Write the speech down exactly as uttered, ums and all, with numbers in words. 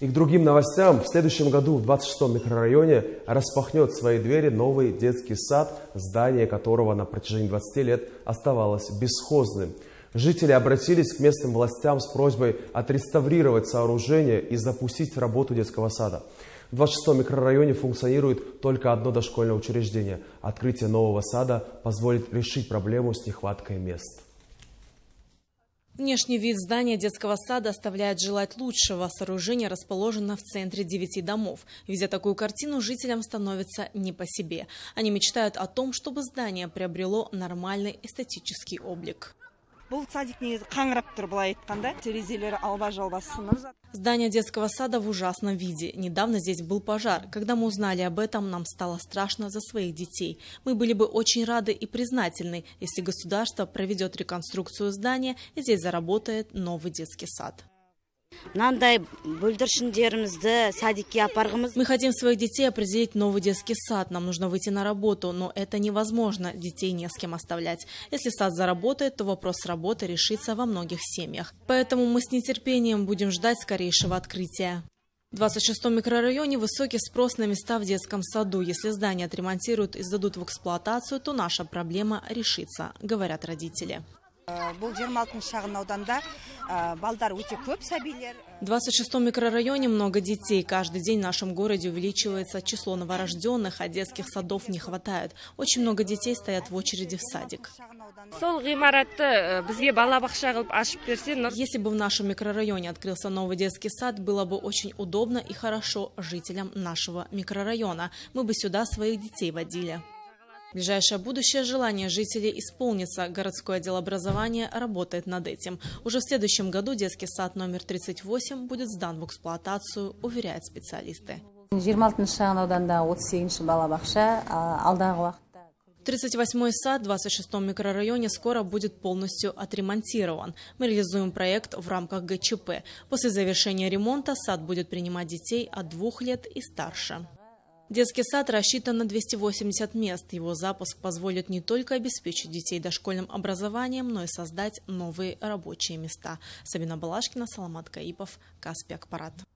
И к другим новостям, в следующем году в двадцать шестом микрорайоне распахнет свои двери новый детский сад, здание которого на протяжении двадцати лет оставалось бесхозным. Жители обратились к местным властям с просьбой отреставрировать сооружение и запустить работу детского сада. В двадцать шестом микрорайоне функционирует только одно дошкольное учреждение. Открытие нового сада позволит решить проблему с нехваткой мест. Внешний вид здания детского сада оставляет желать лучшего. Сооружение расположено в центре девяти домов. Видя такую картину, жителям становится не по себе. Они мечтают о том, чтобы здание приобрело нормальный эстетический облик. Здание детского сада в ужасном виде. Недавно здесь был пожар. Когда мы узнали об этом, нам стало страшно за своих детей. Мы были бы очень рады и признательны, если государство проведет реконструкцию здания и здесь заработает новый детский сад. Мы хотим своих детей определить новый детский сад. Нам нужно выйти на работу, но это невозможно. Детей не с кем оставлять. Если сад заработает, то вопрос работы решится во многих семьях. Поэтому мы с нетерпением будем ждать скорейшего открытия. В двадцать шестом микрорайоне высокий спрос на места в детском саду. Если здание отремонтируют и сдадут в эксплуатацию, то наша проблема решится, говорят родители. В двадцать шестом микрорайоне много детей. Каждый день в нашем городе увеличивается число новорожденных, а детских садов не хватает. Очень много детей стоят в очереди в садик. Если бы в нашем микрорайоне открылся новый детский сад, было бы очень удобно и хорошо жителям нашего микрорайона. Мы бы сюда своих детей водили. Ближайшее будущее желание жителей исполнится. Городское отдел образования работает над этим. Уже в следующем году детский сад номер тридцать восемь будет сдан в эксплуатацию, уверяют специалисты. тридцать восьмой сад в двадцать шестом микрорайоне скоро будет полностью отремонтирован. Мы реализуем проект в рамках гэ че пэ. После завершения ремонта сад будет принимать детей от двух лет и старше. Детский сад рассчитан на двести восемьдесят мест. Его запуск позволит не только обеспечить детей дошкольным образованием, но и создать новые рабочие места. Сабина Балашкина, Саламат Каипов, Каспи Ақпарат.